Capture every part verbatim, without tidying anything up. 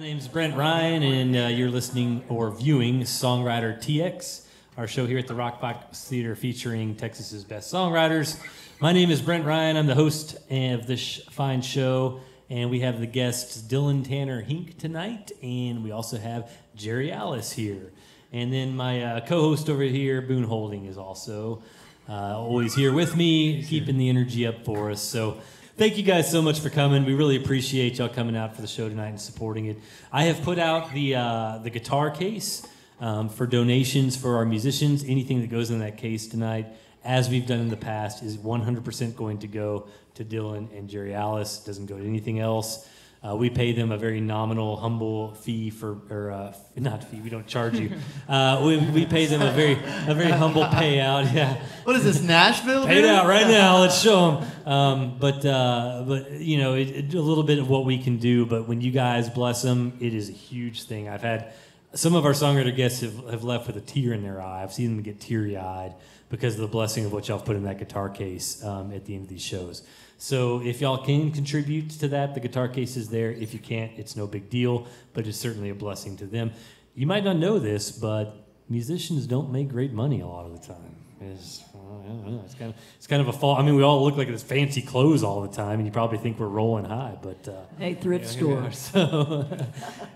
My name's Brent Ryan, and uh, you're listening or viewing Songwriter T X, our show here at the RockBox Theater featuring Texas's best songwriters. My name is Brent Ryan. I'm the host of this fine show, and we have the guests Dylan Tanner Hink tonight, and we also have Jerialice here. And then my uh, co-host over here, Boone Holding, is also uh, always here with me, keeping the energy up for us. So thank you guys so much for coming. We really appreciate y'all coming out for the show tonight and supporting it. I have put out the uh, the guitar case um, for donations for our musicians. Anything that goes in that case tonight, as we've done in the past, is one hundred percent going to go to Dylan and Jerialice. It doesn't go to anything else. Uh, we pay them a very nominal, humble fee for, or uh, not fee. We don't charge you. Uh, we we pay them a very a very humble payout. Yeah. What is this, Nashville? Paid out right now. Let's show them. Um, but uh, but you know, it, it, a little bit of what we can do. But when you guys bless them, it is a huge thing. I've had some of our songwriter guests have, have left with a tear in their eye. I've seen them get teary eyed because of the blessing of what y'all put in that guitar case um, at the end of these shows. So if y'all can contribute to that, the guitar case is there. If you can't, it's no big deal, but it's certainly a blessing to them. You might not know this, but musicians don't make great money a lot of the time. It's, well, I don't know, it's, kind of, it's kind of a fall. I mean, we all look like it's fancy clothes all the time, and you probably think we're rolling high. But uh, hey, thrift yeah, stores. Yeah. So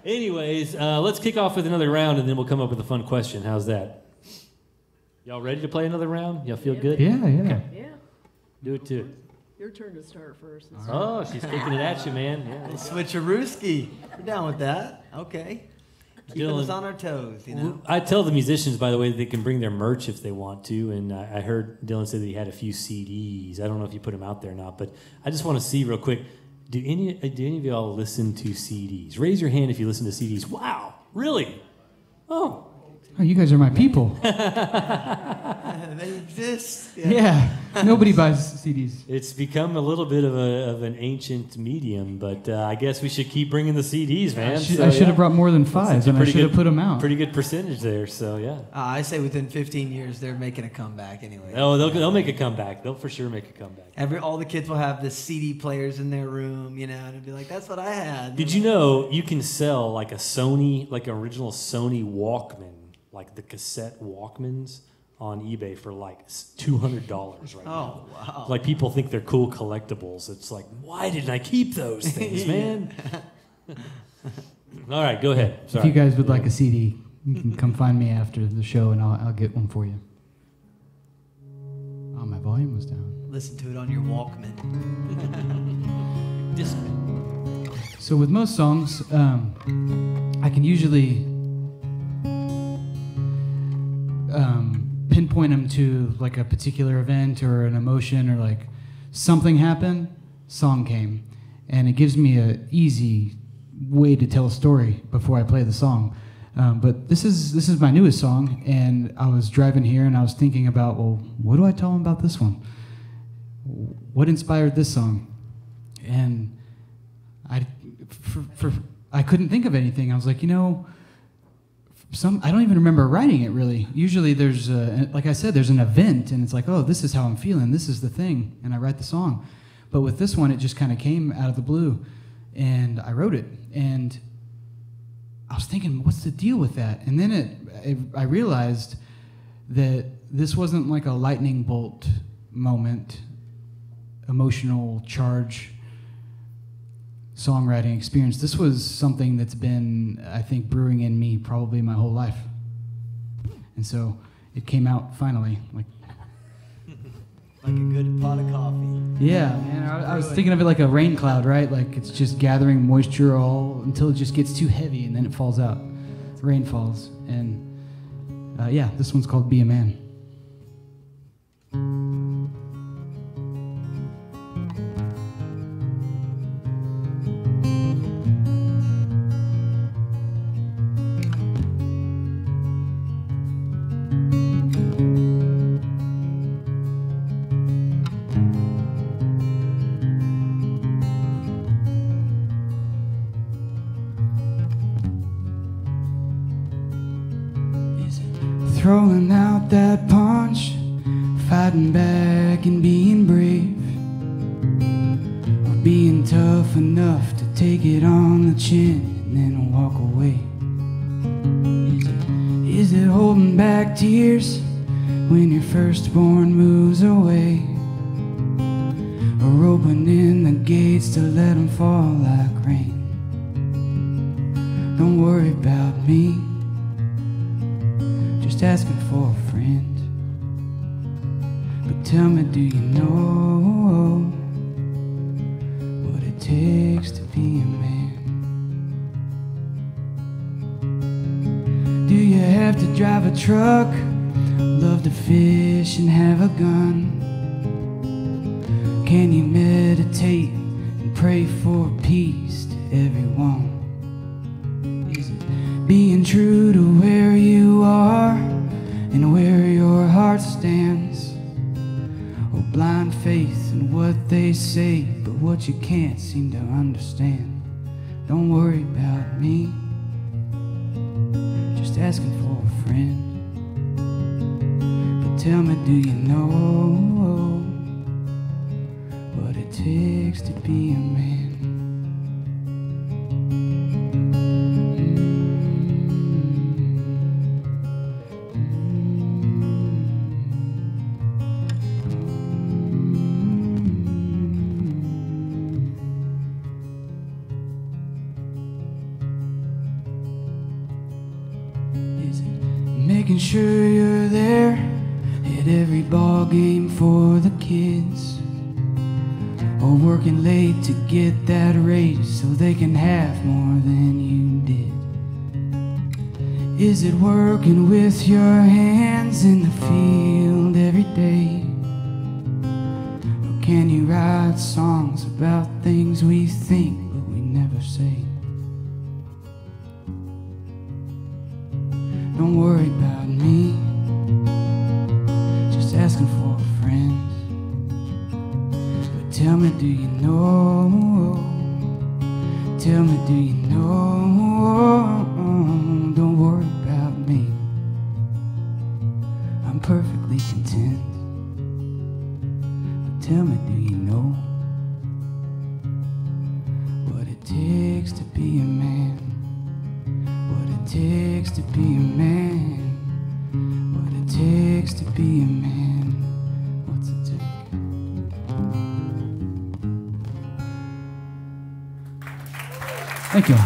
anyways, uh, let's kick off with another round, and then we'll come up with a fun question. How's that? Y'all ready to play another round? Y'all feel yeah. good? Yeah, yeah. Okay. Yeah. Do it too. Your turn to start first. Right. Oh, she's kicking it at you, man. Yeah. Switcherooski. We're down with that. Okay. Keeping Dylan, us on our toes, you know? I tell the musicians, by the way, that they can bring their merch if they want to. And I heard Dylan say that he had a few C Ds. I don't know if you put them out there or not, but I just want to see real quick. Do any do any of y'all listen to C Ds? Raise your hand if you listen to C Ds. Wow, really? Oh. Oh, you guys are my people. They exist. Yeah. yeah. Nobody buys C Ds. It's become a little bit of a of an ancient medium, but uh, I guess we should keep bringing the C Ds, man. I should, so, I should yeah. have brought more than five, and I should good, have put them out. Pretty good percentage there, so yeah. Uh, I say within fifteen years, they're making a comeback anyway. Oh, they'll, they'll make a comeback. They'll for sure make a comeback. Every All the kids will have the C D players in their room, you know, and it'll be like, that's what I had. Did you know you can sell like a Sony, like an original Sony Walkman, like the cassette Walkmans on eBay for like two hundred dollars right now. Oh, wow. Like people think they're cool collectibles. It's like, why didn't I keep those things, man? All right, go ahead. Sorry. If you guys would like a C D, you can come find me after the show and I'll, I'll get one for you. Oh, my volume was down. Listen to it on your Walkman. Just... So with most songs, um, I can usually Um, pinpoint them to like a particular event or an emotion or like something happened, song came, and it gives me a easy way to tell a story before I play the song. Um, but this is this is my newest song, and I was driving here and I was thinking about, well, what do I tell them about this one? What inspired this song? And I for, for I couldn't think of anything. I was like, you know. Some, I don't even remember writing it, really. Usually there's, a, like I said, there's an event, and it's like, oh, this is how I'm feeling. This is the thing, and I write the song. But with this one, it just kind of came out of the blue, and I wrote it. And I was thinking, what's the deal with that? And then it, it, I realized that this wasn't like a lightning bolt moment, emotional charge songwriting experience. This was something that's been, I think, brewing in me probably my whole life. And so it came out finally. Like, like a good pot of coffee. Yeah, man. I, I was thinking of it like a rain cloud, right? Like it's just gathering moisture all until it just gets too heavy and then it falls out. Rain falls. And uh, yeah, this one's called Be a Man. Throwing out that punch, fighting back and being brave, or being tough enough to take it on the chin and and then walk away? Is it holding back tears when your firstborn moves away? Or opening the gates to let them fall like rain? Don't worry about me, just asking for a friend. But tell me, do you know what it takes to be a man? Do you have to drive a truck, love to fish and have a gun? Can you meditate and pray for peace to everyone? Being true to where you are and where your heart stands, or blind faith in what they say but what you can't seem to understand? Don't worry about me, just asking for a friend. But tell me, do you know what it takes to be a man? Sure you're there at every ball game for the kids, or working late to get that raise so they can have more than you did? Is it working with your hands in the field every day? Or can you write songs about things we think but we never say? Don't worry about me, just asking for a friend. But tell me, do you know? Tell me, do you know? Don't worry about me, I'm perfectly content. But tell me, do you know what it takes to be a man? What it takes to be a man, what it takes to be a man, what's it take? Thank you.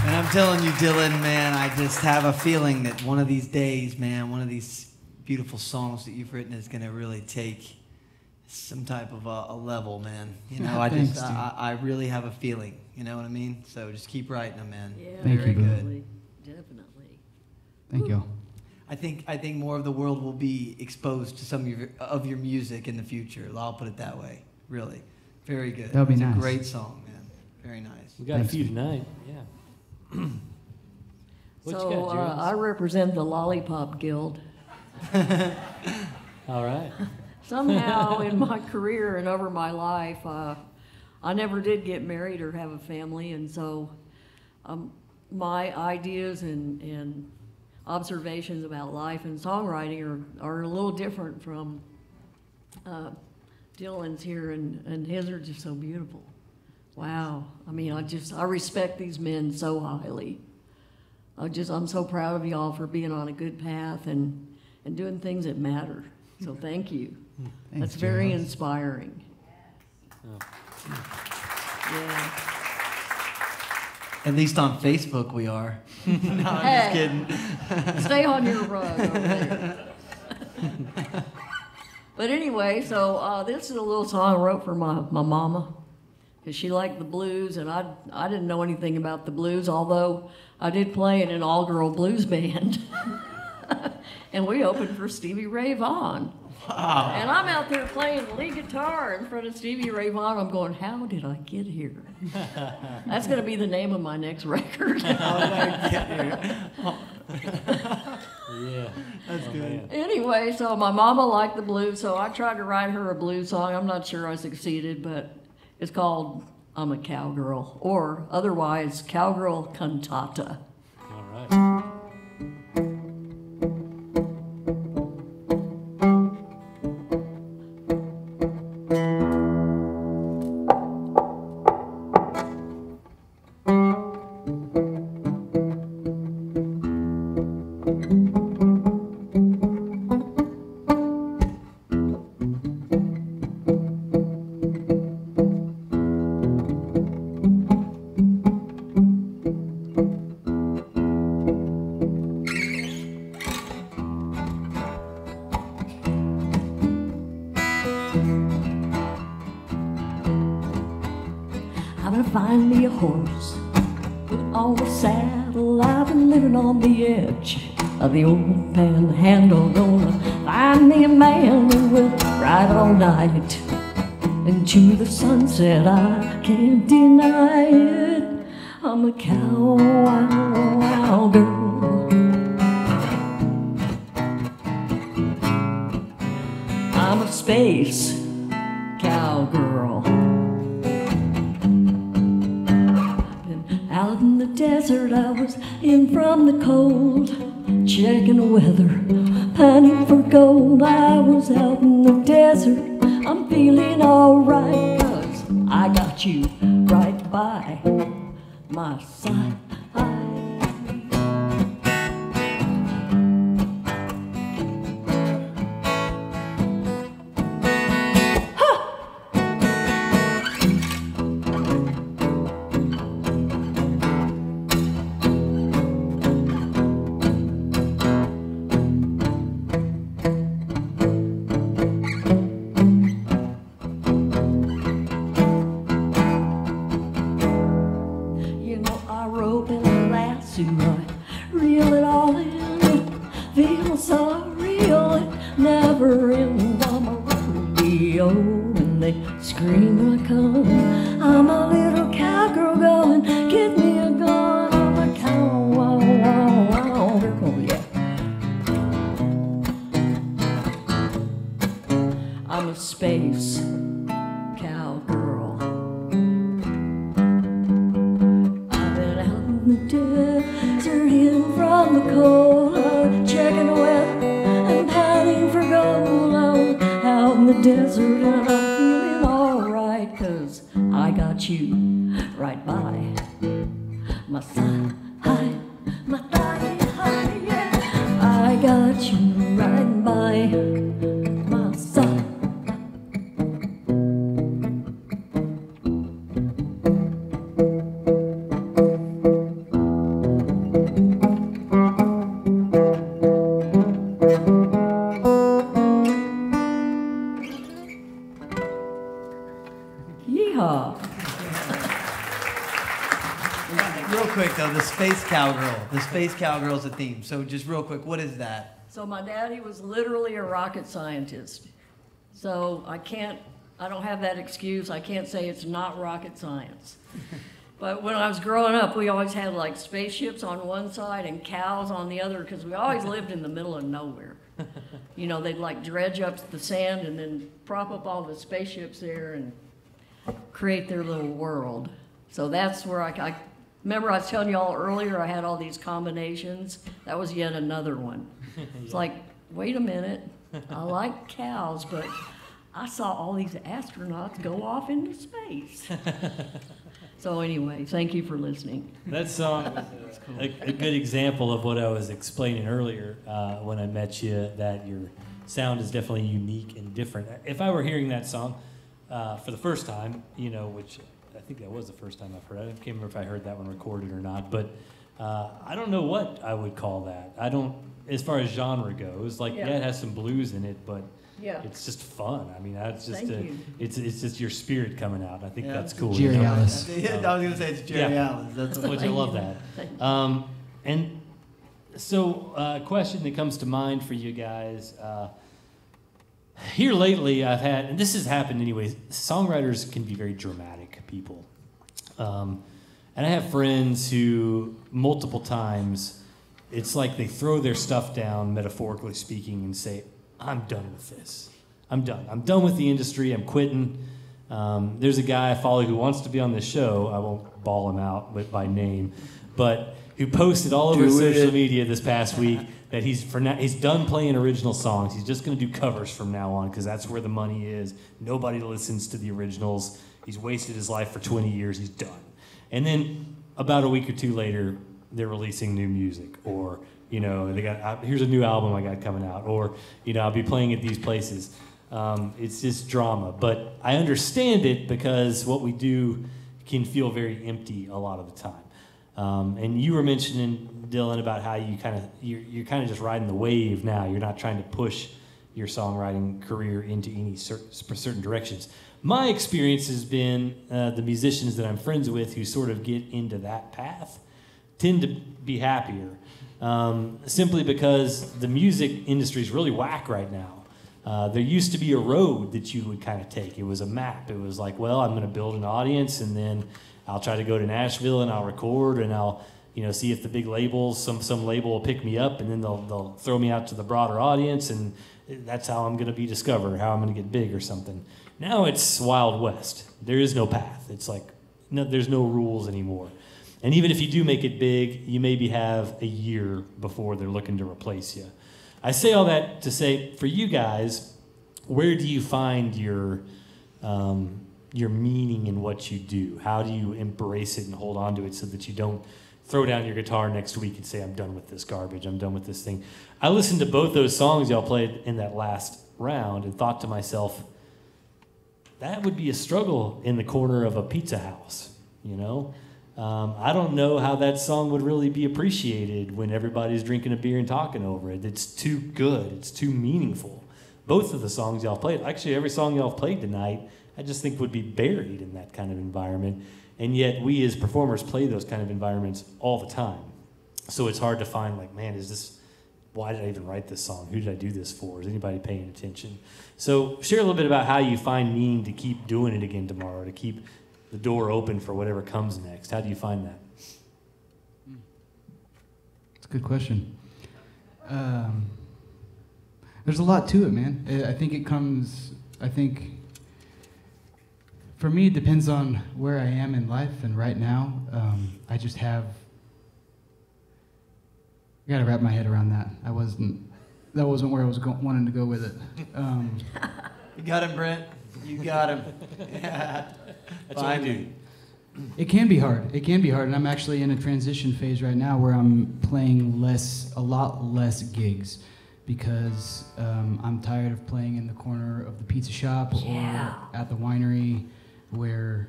And I'm telling you, Dylan, man, I just have a feeling that one of these days, man, one of these beautiful songs that you've written is going to really take some type of a, a level, man. You know, I Thanks, just, I, I really have a feeling. You know what I mean? So just keep writing them, man. Yeah, Thank very you, good. Definitely. Thank Woo. you. I think I think more of the world will be exposed to some of your of your music in the future. I'll put it that way. Really, very good. That'll be it's nice. A great song, man. Very nice. We got Thanks, a few tonight. Yeah. What so you got, uh, I represent the Lollipop Guild. All right. Somehow in my career and over my life, uh, I never did get married or have a family, and so um, my ideas and, and observations about life and songwriting are, are a little different from uh, Dylan's here, and, and his are just so beautiful. Wow. I mean, I just, I respect these men so highly. I just, I'm so proud of y'all for being on a good path and, and doing things that matter. So thank you. Thanks, That's very Jerialice. inspiring. Oh. Yeah. At least on Facebook we are. No, I'm hey, just kidding. Stay on your rug over there. But anyway, so uh, this is a little song I wrote for my, my mama, because she liked the blues, and I, I didn't know anything about the blues, although I did play in an all-girl blues band. And we opened for Stevie Ray Vaughan. Wow. And I'm out there playing lead guitar in front of Stevie Ray Vaughan. I'm going, how did I get here? That's going to be the name of my next record. How did I get here? Oh. Yeah. That's oh, good. Man. Anyway, so my mama liked the blues, so I tried to write her a blues song. I'm not sure I succeeded, but it's called I'm a Cowgirl, or otherwise Cowgirl Cantata. All right. me a horse, put on the saddle. I've been living on the edge of the old panhandle. Gonna find me a man and we'll ride all night into the sunset. I can't deny it. I'm a cowgirl. I'm a space cowgirl. And out in the desert, I was in from the cold, checking the weather, pining for gold. I was out in the desert. I'm feeling alright, 'cause I got you right by my side. Cowgirl. The space cowgirl is a theme. So just real quick, what is that? So my dad, he was literally a rocket scientist. So I can't, I don't have that excuse. I can't say it's not rocket science. But when I was growing up, we always had like spaceships on one side and cows on the other, because we always lived in the middle of nowhere. You know, they'd like dredge up the sand and then prop up all the spaceships there and create their little world. So that's where I... I Remember I was telling you all earlier I had all these combinations? That was yet another one. Yeah. It's like, wait a minute, I like cows, but I saw all these astronauts go off into space. So anyway, thank you for listening. That song was cool. a, a good example of what I was explaining earlier uh, when I met you, that your sound is definitely unique and different. If I were hearing that song uh, for the first time, you know, which... I think that was the first time I've heard it. I can't remember if I heard that one recorded or not, but uh, I don't know what I would call that. I don't, as far as genre goes, like, yeah, yeah it has some blues in it, but yeah, it's just fun. I mean, that's just a, it's it's just your spirit coming out. I think yeah, that's cool. Jerialice. You know? I was going to say it's Jerialice. Yeah. That's what you love that. Um, and so uh, a question that comes to mind for you guys, uh, here lately I've had, and this has happened anyways, songwriters can be very dramatic people. Um, and I have friends who multiple times, it's like they throw their stuff down, metaphorically speaking, and say, I'm done with this. I'm done. I'm done with the industry. I'm quitting. Um, there's a guy I follow who wants to be on this show. I won't ball him out but by name, but who posted all over social media this past week that he's for now, he's done playing original songs. He's just going to do covers from now on because that's where the money is. Nobody listens to the originals. He's wasted his life for twenty years. He's done. And then about a week or two later, they're releasing new music, or you know, they got here's a new album I got coming out, or you know, I'll be playing at these places. Um, it's just drama, but I understand it because what we do can feel very empty a lot of the time. Um, and you were mentioning, Dylan, about how you kind of you're, you're kind of just riding the wave now. You're not trying to push your songwriting career into any certain, certain directions. My experience has been uh, the musicians that I'm friends with who sort of get into that path tend to be happier, um, simply because the music industry is really whack right now. Uh, there used to be a road that you would kind of take. It was a map. It was like, well, I'm going to build an audience, and then I'll try to go to Nashville, and I'll record, and I'll, you know, see if the big labels, some some label will pick me up, and then they'll they'll throw me out to the broader audience, and that's how I'm going to be discovered, how I'm going to get big or something. Now it's Wild West. There is no path. It's like, no, there's no rules anymore. And even if you do make it big, you maybe have a year before they're looking to replace you. I say all that to say, for you guys, where do you find your um, your meaning in what you do? How do you embrace it and hold on to it so that you don't throw down your guitar next week and say, I'm done with this garbage, I'm done with this thing? I listened to both those songs y'all played in that last round and thought to myself, that would be a struggle in the corner of a pizza house, you know? Um, I don't know how that song would really be appreciated when everybody's drinking a beer and talking over it. It's too good. It's too meaningful. Both of the songs y'all played, actually every song y'all played tonight, I just think would be buried in that kind of environment. And yet we as performers play those kind of environments all the time. So it's hard to find, like, man, is this, why did I even write this song? Who did I do this for? Is anybody paying attention? So share a little bit about how you find meaning to keep doing it again tomorrow, to keep the door open for whatever comes next. How do you find that? That's a good question. Um, there's a lot to it, man. I think it comes, I think, for me, it depends on where I am in life, and right now, um, I just have, I gotta wrap my head around that. I wasn't, that wasn't where I was go- wanting to go with it. Um, you got him, Brent. You got him. Yeah. That's what I do. It can be hard. It can be hard, and I'm actually in a transition phase right now where I'm playing less, a lot less gigs, because um, I'm tired of playing in the corner of the pizza shop yeah. or at the winery, where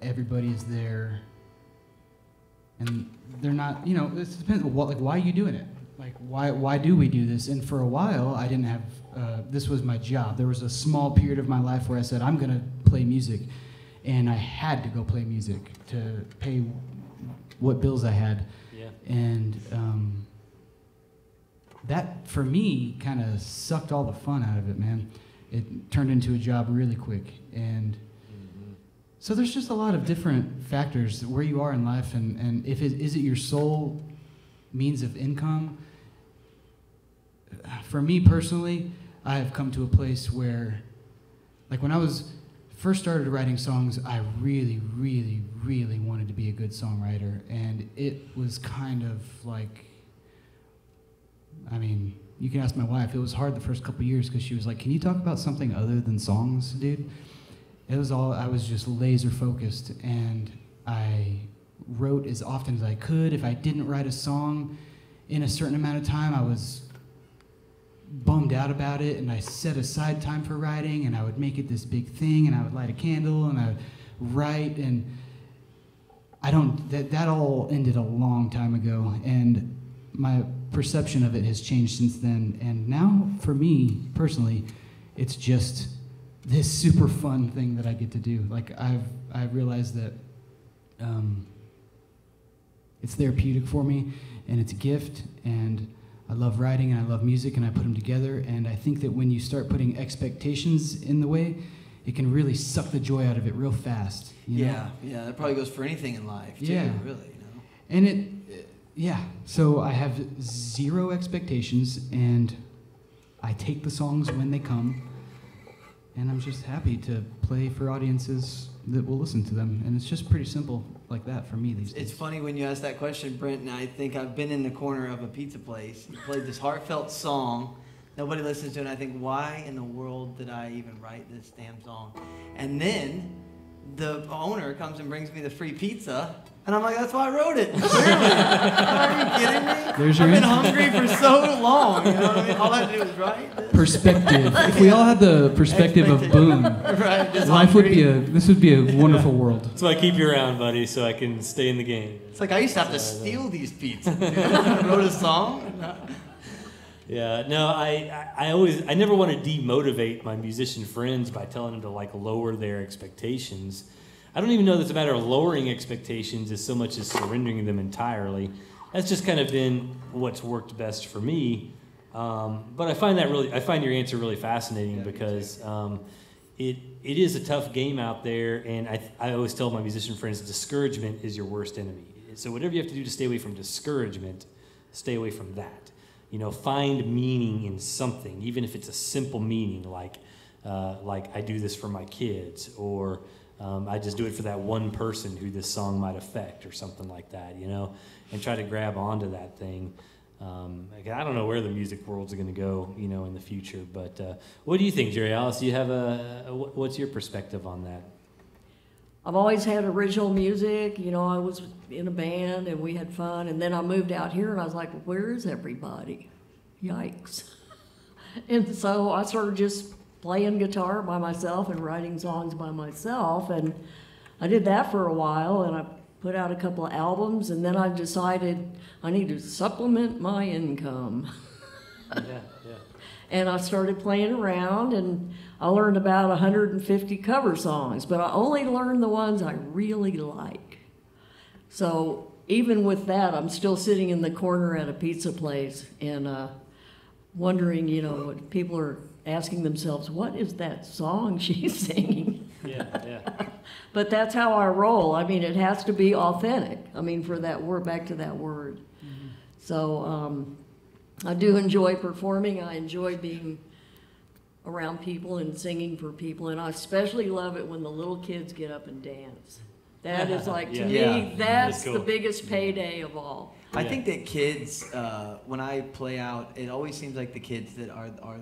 everybody's there, and they're not. You know, it depends. What, like, why are you doing it? Like, why why do we do this? And for a while, I didn't have. Uh, this was my job. There was a small period of my life where I said, I'm gonna play music. And I had to go play music to pay what bills I had. Yeah. And um, that, for me, kind of sucked all the fun out of it, man. It turned into a job really quick. And mm-hmm. so there's just a lot of different factors, where you are in life, and, and if it, is it your sole means of income? For me personally, I have come to a place where, like when I was, first started writing songs, I really, really, really wanted to be a good songwriter, and it was kind of like, I mean, you can ask my wife, it was hard the first couple years, because she was like, can you talk about something other than songs, dude? It was all, I was just laser focused, and I wrote as often as I could. If I didn't write a song in a certain amount of time, I was bummed out about it, and I set aside time for writing, and I would make it this big thing, and I would light a candle, and I would write, and I don't, that, that all ended a long time ago, and my perception of it has changed since then, and now, for me, personally, it's just this super fun thing that I get to do. Like, I've, I've realized that um, it's therapeutic for me, and it's a gift, and I love writing, and I love music, and I put them together, and I think that when you start putting expectations in the way, it can really suck the joy out of it real fast. You yeah, know? yeah, that probably goes for anything in life, too, yeah. really, you know? And it, it, yeah, so I have zero expectations, and I take the songs when they come, and I'm just happy to play for audiences that will listen to them, and it's just pretty simple like that for me these days. It's funny when you ask that question, Brent, and I think I've been in the corner of a pizza place and played this heartfelt song. Nobody listens to it, and I think, why in the world did I even write this damn song? And then the owner comes and brings me the free pizza, and I'm like, that's why I wrote it. Are you kidding me? There's your I've been answer. hungry for so long. You know what I mean? All I had to do was write this. Perspective. If we all had the perspective of Boone, right, life hungry. would be a. This would be a yeah. wonderful world. That's why I keep you around, buddy, so I can stay in the game. It's like I used to have to steal these pizzas. Dude. I wrote a song. Yeah, no, I, I always, I never want to demotivate my musician friends by telling them to like lower their expectations. I don't even know that it's a matter of lowering expectations as so much as surrendering them entirely. That's just kind of been what's worked best for me. Um, but I find that really, I find your answer really fascinating, yeah, because um, it it is a tough game out there, and I I always tell my musician friends, discouragement is your worst enemy. So whatever you have to do to stay away from discouragement, stay away from that. You know, find meaning in something, even if it's a simple meaning, like uh, like I do this for my kids, or um, I just do it for that one person who this song might affect, or something like that, you know, and try to grab onto that thing. Um, I don't know where the music world's going to go, you know, in the future, but uh, what do you think, Jerialice? Do you have a, what's your perspective on that? I've always had original music, you know, I was in a band and we had fun, and then I moved out here and I was like, where is everybody? Yikes. And so I started just playing guitar by myself and writing songs by myself, and I did that for a while, and I put out a couple of albums, and then I decided I need to supplement my income. Yeah, yeah. And I started playing around, and I learned about one hundred fifty cover songs, but I only learned the ones I really like. So even with that, I'm still sitting in the corner at a pizza place and uh, wondering, you know, people are asking themselves, what is that song she's singing? Yeah, yeah. But that's how I roll. I mean, it has to be authentic. I mean, for that word, back to that word. Mm-hmm. So um, I do enjoy performing. I enjoy being around people and singing for people, and I especially love it when the little kids get up and dance. That yeah, is like, to yeah, me, yeah. that's cool. the biggest payday of all. I yeah. think that kids, uh, when I play out, it always seems like the kids that are are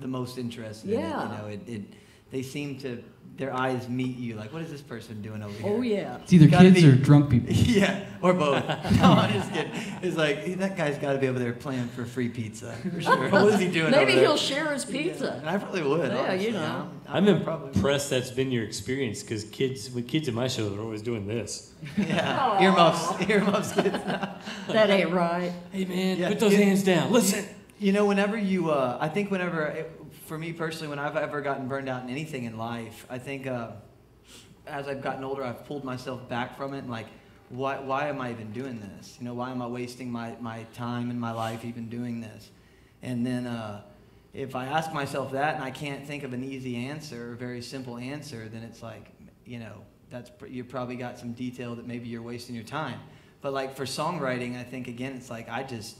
the most interested yeah. in it. You know, it, it, they seem to, their eyes meet you, like, what is this person doing over here? Oh, yeah. It's either kids be, or drunk people. Yeah, or both. No, I'm just kidding. It's like, hey, that guy's got to be over there playing for free pizza, for sure. What is he doing Maybe over he'll there? share his pizza. Yeah, I probably would. Yeah, honestly. You know. I'm, I'm impressed that's been your experience, because kids, when kids in my show are always doing this. Yeah, aww. earmuffs, earmuffs kids. That ain't right. Hey, man, yeah. put those yeah. hands down. Listen. You know, whenever you, uh, I think whenever, it, for me personally, when I've ever gotten burned out in anything in life, I think uh, as I've gotten older, I've pulled myself back from it and like, why, why am I even doing this? You know, why am I wasting my, my time and my life even doing this? And then uh, if I ask myself that and I can't think of an easy answer, a very simple answer, then it's like, you know, that's pr you probably got some detail that maybe you're wasting your time. But like for songwriting, I think, again, it's like I just...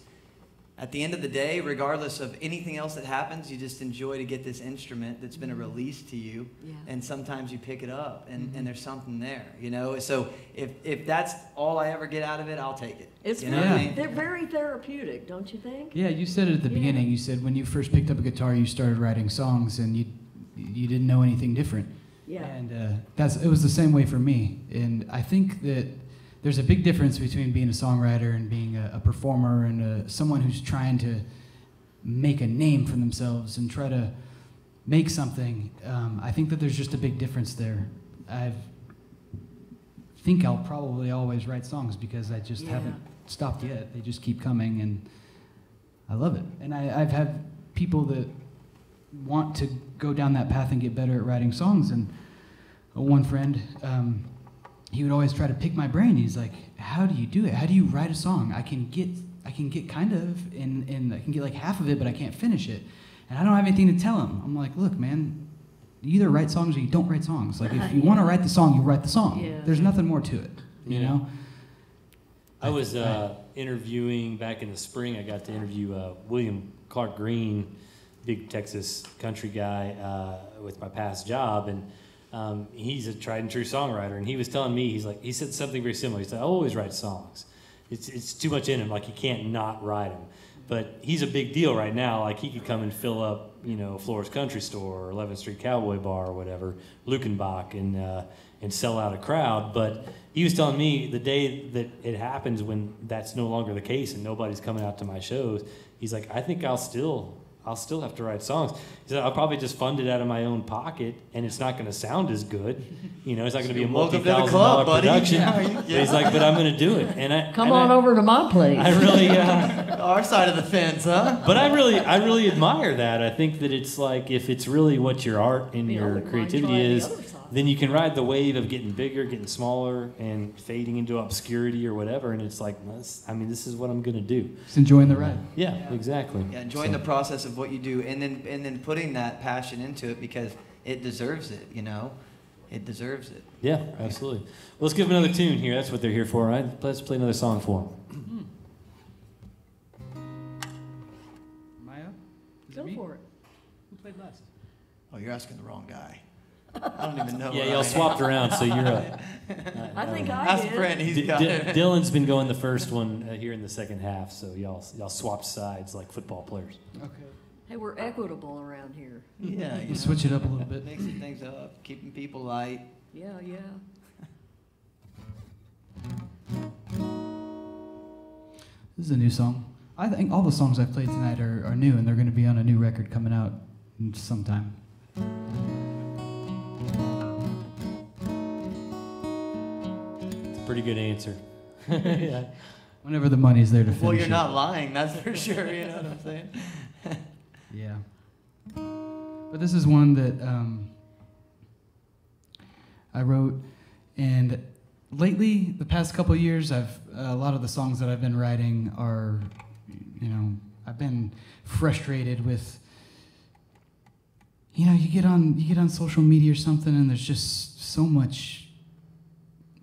At the end of the day, regardless of anything else that happens, you just enjoy to get this instrument that's been a release to you, yeah. and sometimes you pick it up, and, mm-hmm. and there's something there, you know? So if, if that's all I ever get out of it, I'll take it. It's you know yeah. I mean? They're very therapeutic, don't you think? Yeah, you said it at the yeah. beginning. You said when you first picked up a guitar, you started writing songs, and you, you didn't know anything different. Yeah. And uh, that's, it was the same way for me, and I think that there's a big difference between being a songwriter and being a, a performer and a, someone who's trying to make a name for themselves and try to make something. Um, I think that there's just a big difference there. I think I'll probably always write songs because I just yeah. haven't stopped yet. They just keep coming, and I love it. And I, I've had people that want to go down that path and get better at writing songs. And one friend, um, he would always try to pick my brain. He's like, how do you do it? How do you write a song? I can get, I can get kind of, and, and I can get like half of it, but I can't finish it. And I don't have anything to tell him. I'm like, look, man, you either write songs or you don't write songs. Like, if you yeah. want to write the song, you write the song. Yeah. There's nothing more to it, you yeah. know? I was uh, interviewing back in the spring. I got to interview uh, William Clark Green, big Texas country guy, uh, with my past job. And Um, he's a tried and true songwriter, and he was telling me, he's like, he said something very similar. He said, I always write songs. It's, it's too much in him, like he can't not write them. But he's a big deal right now, like he could come and fill up, you know, Flores Country Store or eleventh Street Cowboy Bar or whatever, Luckenbach, and, uh, and sell out a crowd. But he was telling me the day that it happens when that's no longer the case and nobody's coming out to my shows, he's like, I think I'll still I'll still have to write songs. He said, I'll probably just fund it out of my own pocket, and it's not going to sound as good. You know, it's not going to be a multi-thousand-dollar production. Yeah, yeah. But he's like, but I'm going to do it. And I come and on I, over to my place. I really, uh, our side of the fence, huh? But I really, I really admire that. I think that it's like, if it's really what your art and the your creativity is, the then you can ride the wave of getting bigger, getting smaller, and fading into obscurity or whatever. And it's like, I mean, this is what I'm going to do. Just enjoying the ride. Yeah, yeah. Exactly. Yeah, enjoying so. the process of what you do, and then and then putting that passion into it, because it deserves it, you know? It deserves it. Yeah, right? Absolutely. Well, let's give them another tune here. That's what they're here for, right? Let's play another song for them. Am I up? Is Go it me? for it. Who played last? Oh, you're asking the wrong guy. I don't even know. Yeah, y'all swapped around, so you're up. I, I think I Ask did. Brent, he's D- got D- it. Dylan's been going the first one uh, here in the second half, so y'all y'all swapped sides like football players. Okay. Hey, we're equitable around here. Yeah, you switch it up a little bit. Mixing things up, keeping people light. Yeah, yeah. This is a new song. I think all the songs I've played tonight are, are new, and they're going to be on a new record coming out sometime. Pretty good answer. Yeah. Whenever the money's there to finish. Well, you're not it. lying, that's for sure. You know what I'm saying? Yeah. But this is one that um, I wrote, and lately, the past couple of years, I've uh, a lot of the songs that I've been writing are, you know, I've been frustrated with. You know, you get on you get on social media or something, and there's just so much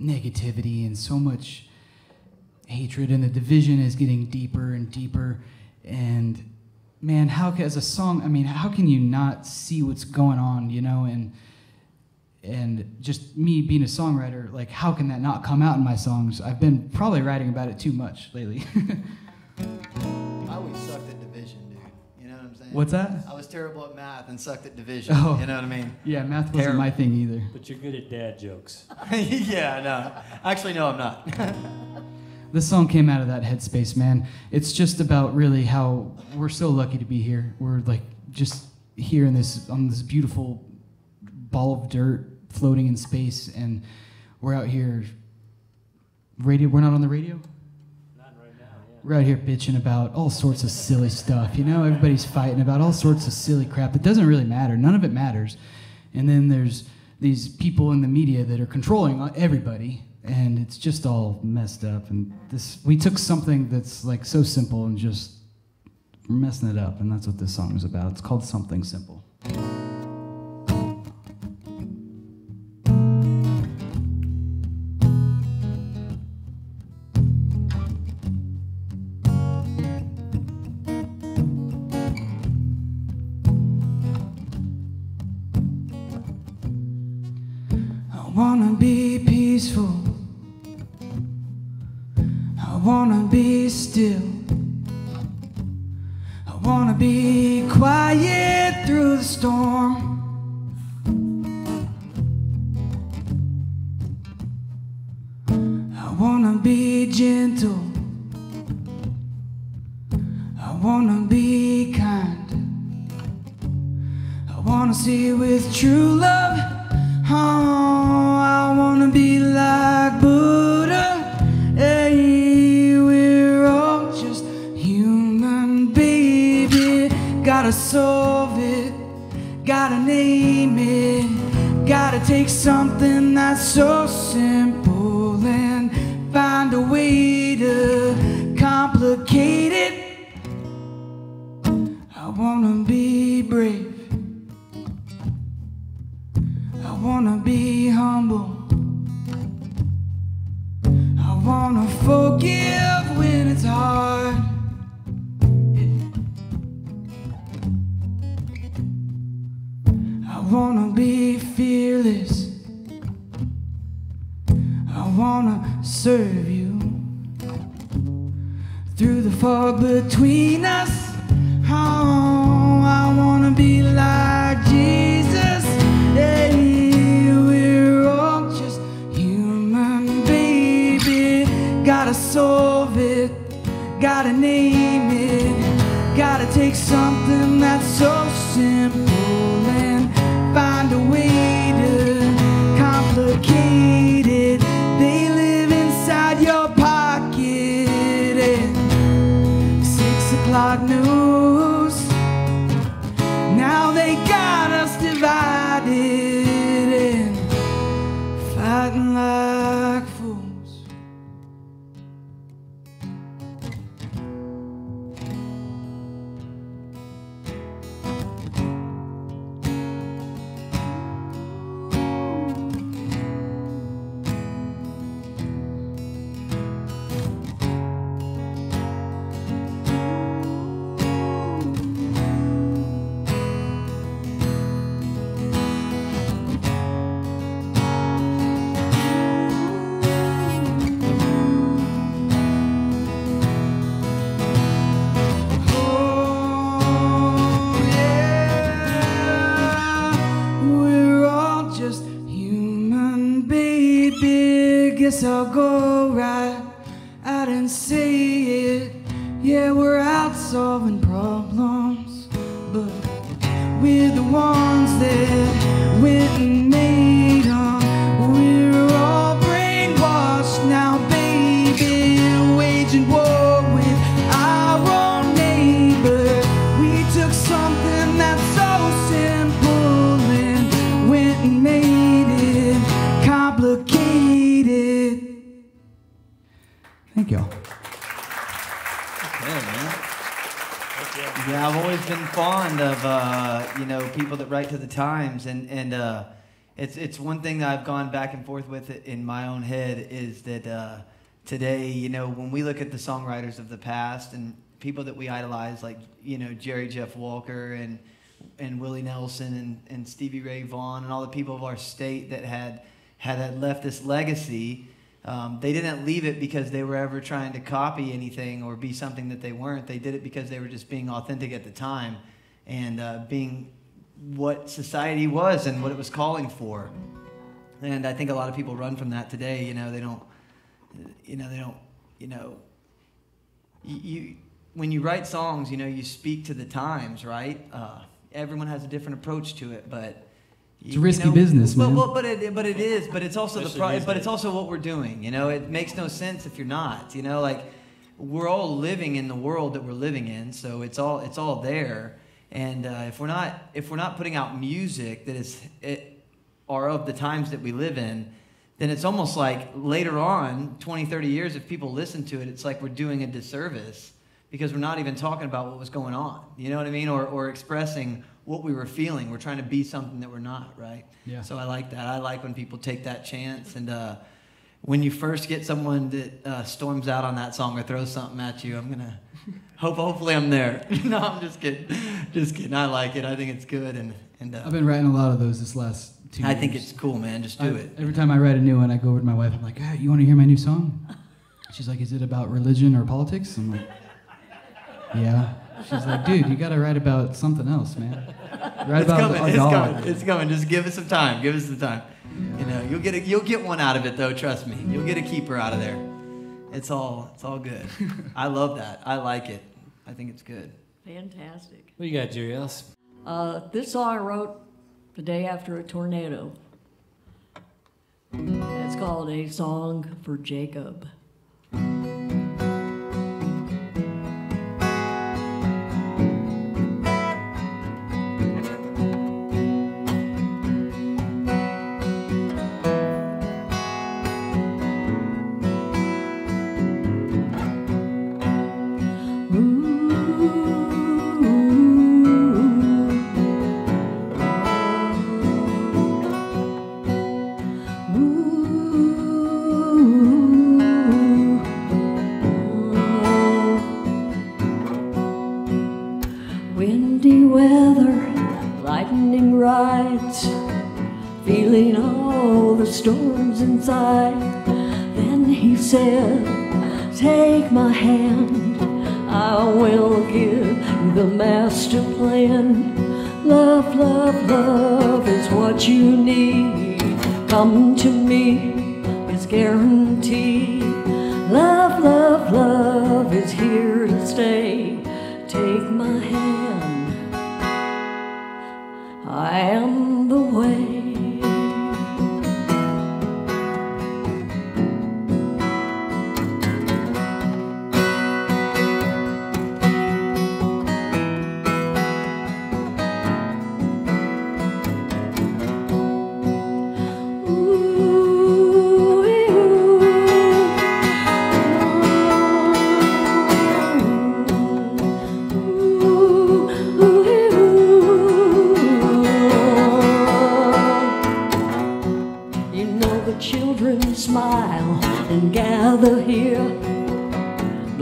negativity and so much hatred, and the division is getting deeper and deeper. And man, how as a song, I mean, how can you not see what's going on, you know? And and just me being a songwriter, like, how can that not come out in my songs? I've been probably writing about it too much lately. I always sucked at division, dude. You know what I'm saying? What's that? I was terrible at math and sucked at division. Oh. You know what I mean? Yeah, math wasn't terrible. My thing either. But you're good at dad jokes. Yeah, no. Actually, no, I'm not. This song came out of that headspace, man. It's just about really how we're so lucky to be here. We're like just here in this on this beautiful ball of dirt floating in space, and we're out here. Radio, we're not on the radio. We're out here bitching about all sorts of silly stuff, you know? Everybody's fighting about all sorts of silly crap. It doesn't really matter. None of it matters. And then there's these people in the media that are controlling everybody, and it's just all messed up. And this, we took something that's like so simple and just messing it up, and that's what this song is about. It's called Something Simple. Gotta solve it, gotta name it, Gotta take something that's so simple and find a way to complicate it. They live inside your pocket and six o'clock news. Now they got us divided and fighting like fools. I'll go right out and say it. Yeah, we're out solving problems, but we're the ones that went and made them. We're all brainwashed now, baby, waging war with our own neighbor. We took something that's so simple and went and made it complicated. Thank y'all. Okay, yeah, I've always been fond of uh, you know, people that write to the times, and and uh, it's it's one thing that I've gone back and forth with in my own head is that uh, today, you know, when we look at the songwriters of the past and people that we idolize, like, you know, Jerry Jeff Walker and and Willie Nelson and, and Stevie Ray Vaughan and all the people of our state that had had, had left this legacy. Um, they didn't leave it because they were ever trying to copy anything or be something that they weren't. They did it because they were just being authentic at the time and uh, being what society was and what it was calling for. And I think a lot of people run from that today. You know, they don't, you know, they don't, you know, you, you when you write songs, you know, you speak to the times, right? Uh, everyone has a different approach to it, but it's a risky you know, business, man. Well, well, but it, but it is. But it's also the pro but it's also what we're doing. You know, it makes no sense if you're not. You know, like we're all living in the world that we're living in, so it's all it's all there. And uh, if we're not if we're not putting out music that is it, are of the times that we live in, then it's almost like later on, twenty, thirty years, if people listen to it, it's like we're doing a disservice because we're not even talking about what was going on. You know what I mean? Or or expressing what we were feeling. We're trying to be something that we're not, right? Yeah. So I like that. I like when people take that chance. And uh, when you first get someone that uh, storms out on that song or throws something at you, I'm going to hope, hopefully I'm there. No, I'm just kidding. Just kidding. I like it. I think it's good. And, and uh, I've been writing a lot of those this last two years. I think it's cool, man. Just do I, it. Every time I write a new one, I go over to my wife. I'm like, ah, you want to hear my new song? She's like, is it about religion or politics? I'm like, yeah. She's like, dude, you gotta write about something else, man. Write it's about coming, our it's dollar. Coming, it's coming. Just give it some time. Give us some time. Yeah. You know, you'll get a, you'll get one out of it though. Trust me, you'll get a keeper out of there. It's all it's all good. I love that. I like it. I think it's good. Fantastic. What do you got, Jerialice? Uh, this song I wrote the day after a tornado. It's called "A Song for Jacob." Storms inside. Then he said, take my hand, I will give you the master plan. Love, love, love is what you need. Come to me, it's guaranteed. Love, love, love is here to stay. Take my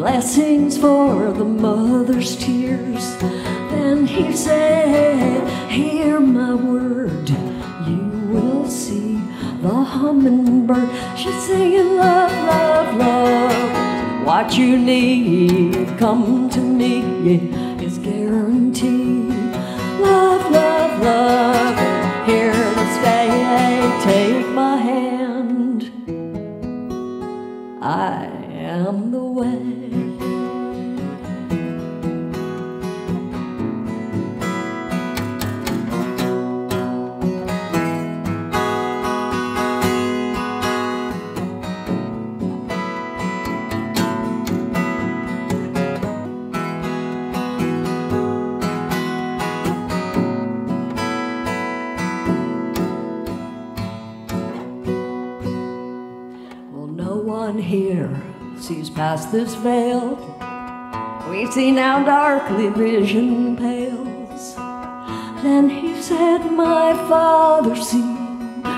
blessings for the mother's tears. Then he said, hear my word, you will see the hummingbird. She's singing love, love, love. What you need, come to me, is guaranteed. Love, love, love, here to stay, take my hand. I am the way. Here sees past this veil. We see now darkly vision pales. Then he said, my father, see,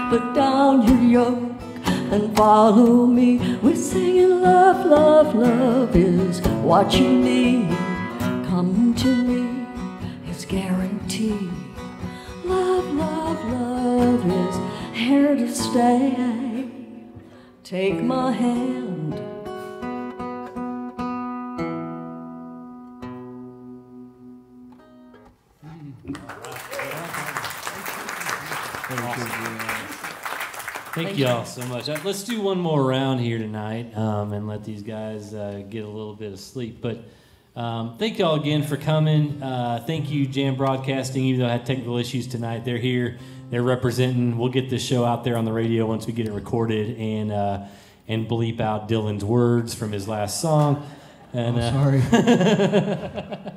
put down your yoke and follow me. We're singing love, love, love is what you need. Come to me, it's guaranteed. Love, love, love is here to stay. Take my hand. Thank you all so much. Let's do one more round here tonight um, and let these guys uh, get a little bit of sleep. But um, thank you all again for coming. Uh, thank you, Jam Broadcasting, even though I had technical issues tonight. They're here. They're representing. We'll get this show out there on the radio once we get it recorded and uh, and bleep out Dylan's words from his last song. And, I'm sorry. Uh,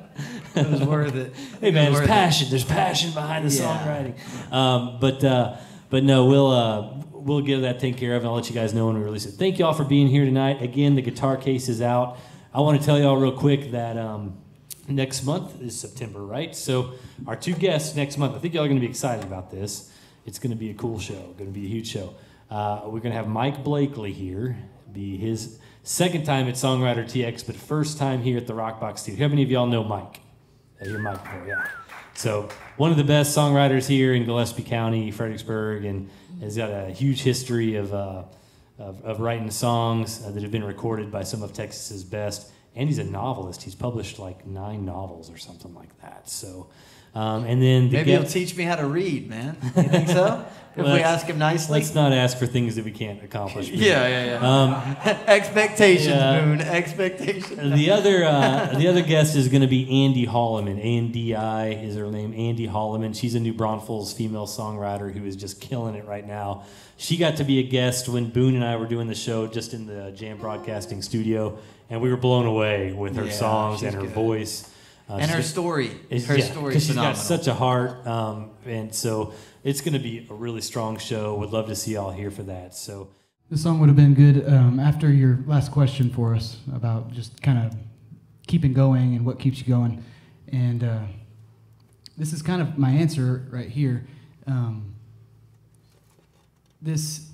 it was worth it. Hey man, it there's passion. It. There's passion behind the yeah. songwriting. Um, but uh, but no, we'll uh, we'll get that taken care of, and I'll let you guys know when we release it. Thank y'all for being here tonight. Again, the guitar case is out. I want to tell y'all real quick that. Um, Next month is September, right? So our two guests next month, I think y'all are going to be excited about this. It's going to be a cool show. Going to be a huge show. Uh, we're going to have Mike Blakely here. It'll be his second time at Songwriter T X, but first time here at the RockBox Theater. How many of y'all know Mike? I hear Mike there, yeah. So one of the best songwriters here in Gillespie County, Fredericksburg, and has got a huge history of, uh, of, of writing songs that have been recorded by some of Texas's best. And he's a novelist. He's published like nine novels or something like that. So, um, and then the maybe he'll teach me how to read, man. You think so? If we ask him nicely. Let's not ask for things that we can't accomplish. yeah, yeah, yeah. Um, expectations, Boone. Uh, expectations. The other, uh, the other guest is going to be Andy Holliman. Andy is her name. Andy Holliman. She's a New Braunfels female songwriter who is just killing it right now. She got to be a guest when Boone and I were doing the show just in the Jam Broadcasting studio. And we were blown away with her yeah, songs and her good. voice. Uh, and her just, story. Her yeah, story is phenomenal. She's got such a heart. Um, and so it's going to be a really strong show. Would love to see y'all here for that. So this song would have been good um, after your last question for us about just kind of keeping going and what keeps you going. And uh, this is kind of my answer right here. Um, this...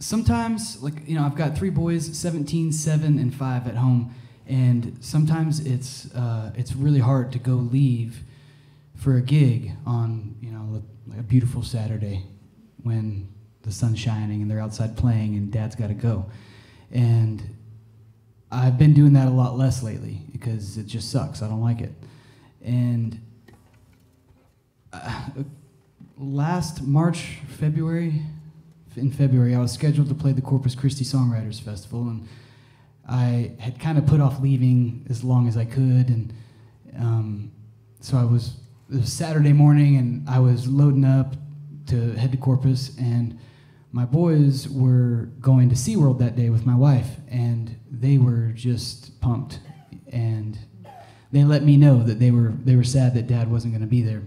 Sometimes, like, you know, I've got three boys, seventeen, seven, and five at home, and sometimes it's uh, it's really hard to go leave for a gig on, you know, a beautiful Saturday when the sun's shining and they're outside playing and dad's got to go. And I've been doing that a lot less lately because it just sucks. I don't like it. And uh, last March, February... In February, I was scheduled to play the Corpus Christi Songwriters Festival, and I had kind of put off leaving as long as I could, and um, so I was, it was Saturday morning, and I was loading up to head to Corpus, and my boys were going to SeaWorld that day with my wife, and they were just pumped, and they let me know that they were, they were sad that Dad wasn't going to be there,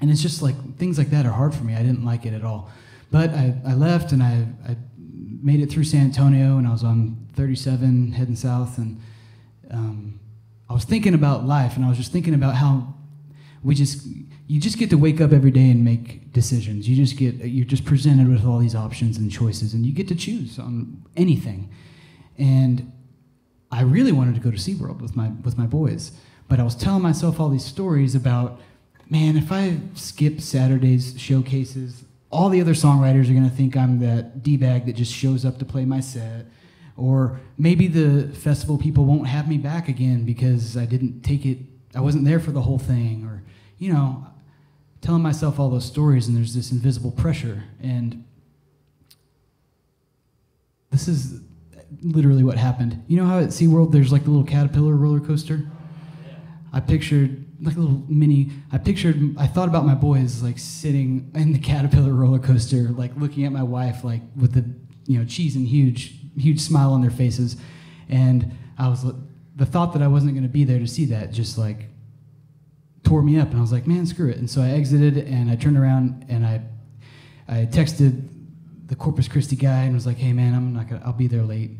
and it's just like, things like that are hard for me. I didn't like it at all. But I, I left, and I, I made it through San Antonio, and I was on thirty-seven heading south, and um, I was thinking about life, and I was just thinking about how we just, you just get to wake up every day and make decisions. You just get, you're just presented with all these options and choices, and you get to choose on anything. And I really wanted to go to SeaWorld with my with my boys, but I was telling myself all these stories about, man, if I skip Saturday's showcases, all the other songwriters are going to think I'm that D-bag that just shows up to play my set. Or maybe the festival people won't have me back again because I didn't take it, I wasn't there for the whole thing. Or, you know, telling myself all those stories, and there's this invisible pressure. And this is literally what happened. You know how at SeaWorld there's like the little caterpillar roller coaster? Yeah. I pictured like a little mini, I pictured, I thought about my boys like sitting in the caterpillar roller coaster, like looking at my wife, like with the, you know, cheese and huge, huge smile on their faces. And I was, the thought that I wasn't going to be there to see that just like tore me up. And I was like, man, screw it. And so I exited and I turned around and I, I texted the Corpus Christi guy and was like, hey man, I'm not gonna, I'll be there late.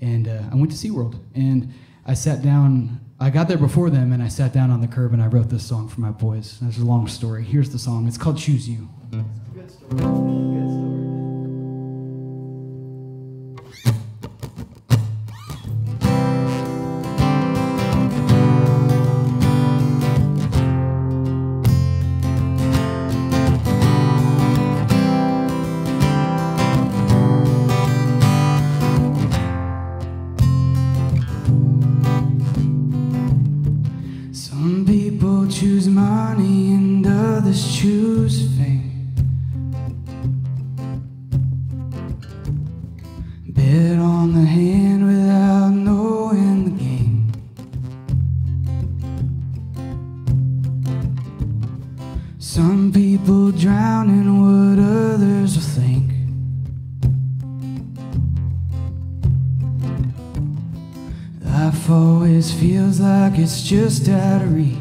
And uh, I went to SeaWorld and I sat down, I got there before them and I sat down on the curb and I wrote this song for my boys. There's a long story. Here's the song. It's called Choose You. Mm-hmm. It's a good story. It's just out of reach.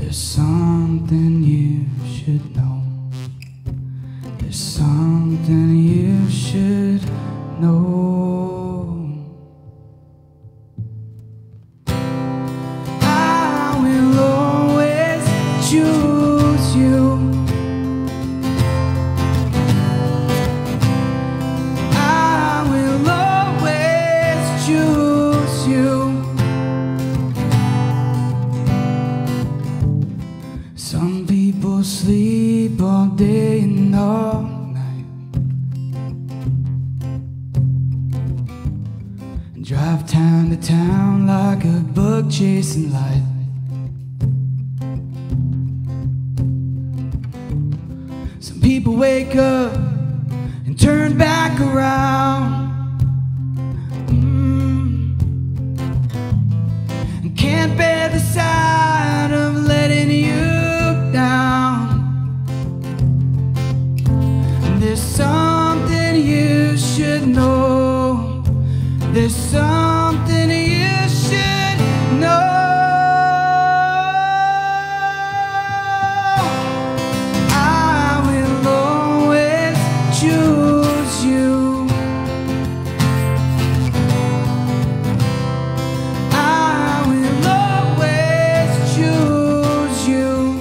There's something you should know. There's something you should know. I will always choose you. Chasing light, some people wake up and turn back around, mm. and can't bear the sight of letting you down. There's something you should know. There's something you should no, I will always choose you. I will always choose you.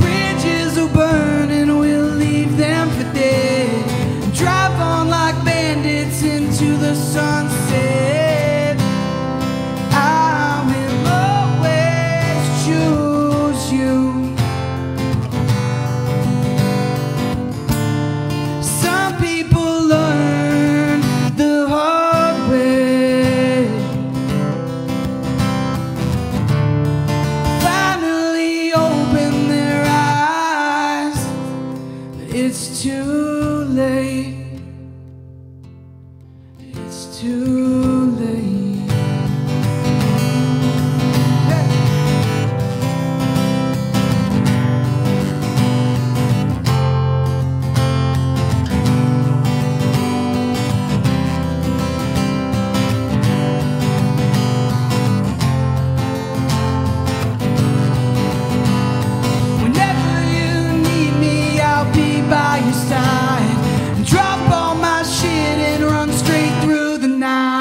Bridges will burn and we'll leave them for dead. Drive on like bandits into the sunset. By your side, drop all my shit and run straight through the night.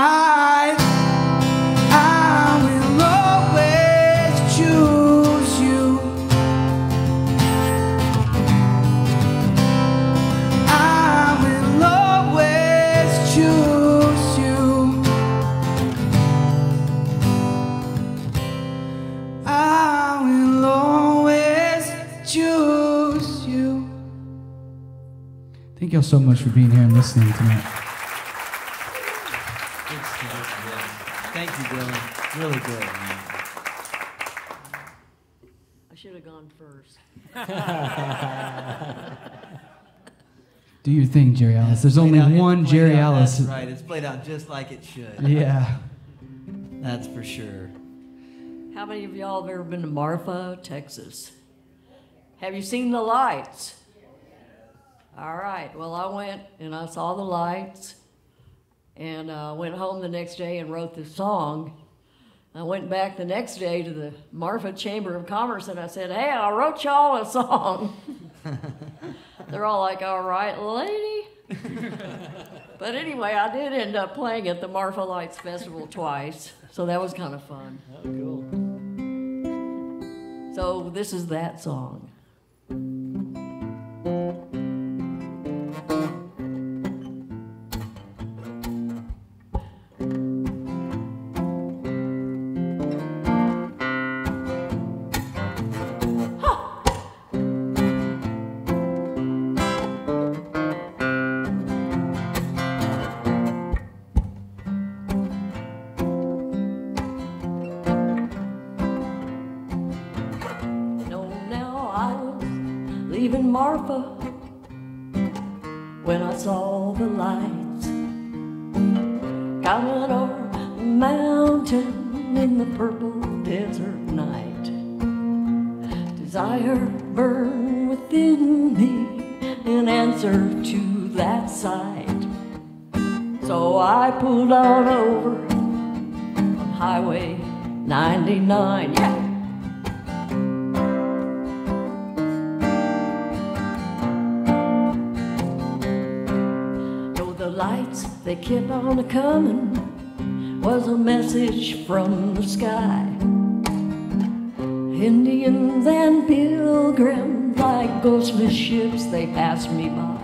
y'all so much for being here and listening tonight. Good stuff, Dylan. Thank you, Dylan. Really good, man. I should have gone first. Do your thing, Jerialice. There's only one Jerialice. That's right. It's played out just like it should. Yeah. That's for sure. How many of y'all have ever been to Marfa, Texas? Have you seen the lights? All right, well, I went and I saw the lights and uh, went home the next day and wrote this song. I went back the next day to the Marfa Chamber of Commerce and I said, hey, I wrote y'all a song. They're all like, all right, lady. But anyway, I did end up playing at the Marfa Lights Festival twice, so that was kind of fun. Oh, cool. So this is that song. Kept on a coming was a message from the sky. Indians and pilgrims, like ghostly ships, they passed me by.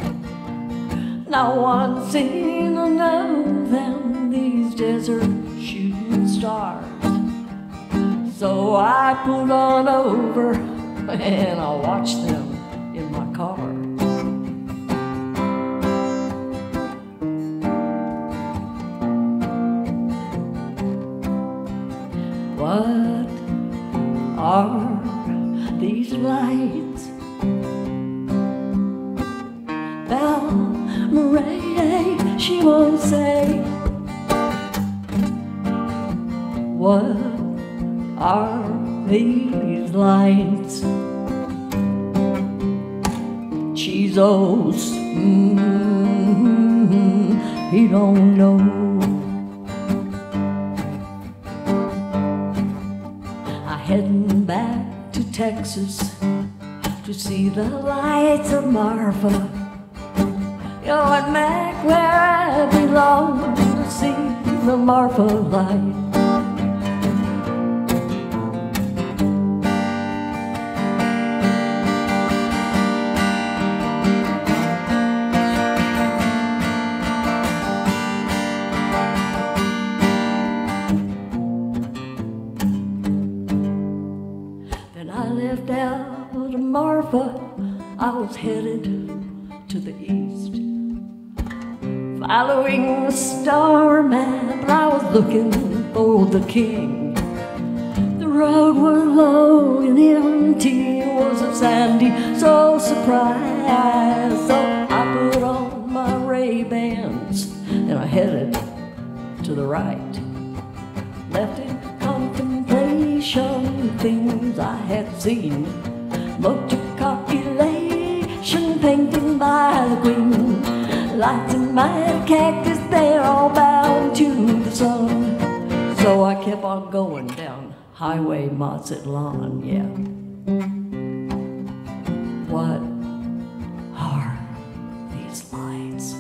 Not one seen of them, these desert shooting stars. So I pulled on over and I watched them in my car. What are these lights? Belle Marie, she won't say. What are these lights? Chizos, mm-hmm, he don't know. Heading back to Texas to see the lights of Marfa. Going back where I belong to see the Marfa light. I was headed to the east, following the star map. I was looking for the king. The road was low and empty, it wasn't sandy, so surprised. So I put on my Ray-Bans and I headed to the right, left in contemplation things I had seen. Looked at copulation painting by the queen. Lights in my cactus, they're all bound to the sun. So I kept on going down Highway Mazatlan, yeah. What are these lights?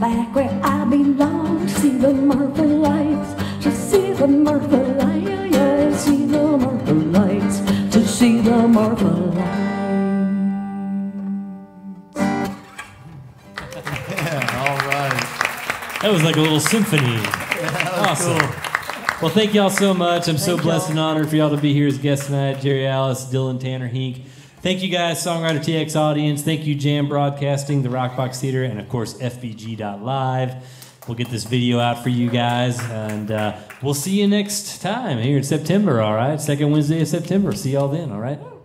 back where I belong, to see the Marfa Lights, to see the Marfa Lights, yeah, yeah, to see the Marfa Lights, to see the Marfa Lights. Yeah, all right. That was like a little symphony. Yeah, awesome. Cool. Well, thank y'all so much. I'm so blessed and honored for y'all to be here as guests tonight. Jerialice, Dylan Tanner Hink. Thank you guys, Songwriter T X audience. Thank you, Jam Broadcasting, the RockBox Theater, and of course, f b g dot live. We'll get this video out for you guys, and uh, we'll see you next time here in September, all right? Second Wednesday of September. See y'all then, all right?